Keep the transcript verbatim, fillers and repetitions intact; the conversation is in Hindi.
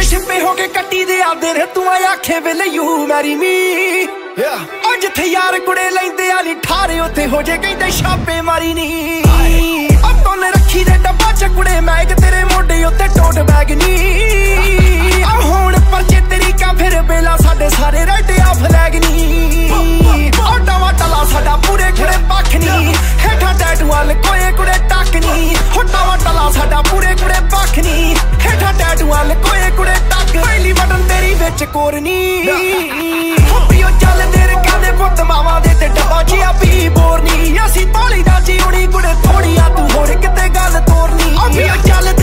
रिलेशन में होके कट्टी दे आदे रे तू आखे वेले यू मैरी मी। और जिथे यार कुड़े लेंदे आली ठारे उथे हो जे कहते छापे मारी नी। अब तो ने रखी दे डब्बा च कुड़े मैग तेरे मोडे उते टोट बैग नी। अब होण पर जे तेरी का फिर बेला साडे सारे रेड आ फ्लैग नी। और डवा टला साडा पूरे खड़े पख नी। हेठा टैटू वाल कोए कुड़े टक नी। हो डवा टला साडा पूरे कुड़े पख नी। हेठा टैटू वाल कोए कुड़े टक। पहली बटन तेरी विच कोरनी। बोरनी असी तोली ना जी उड़ी गुड़े थोड़ी तू होर किते गल तोरनी।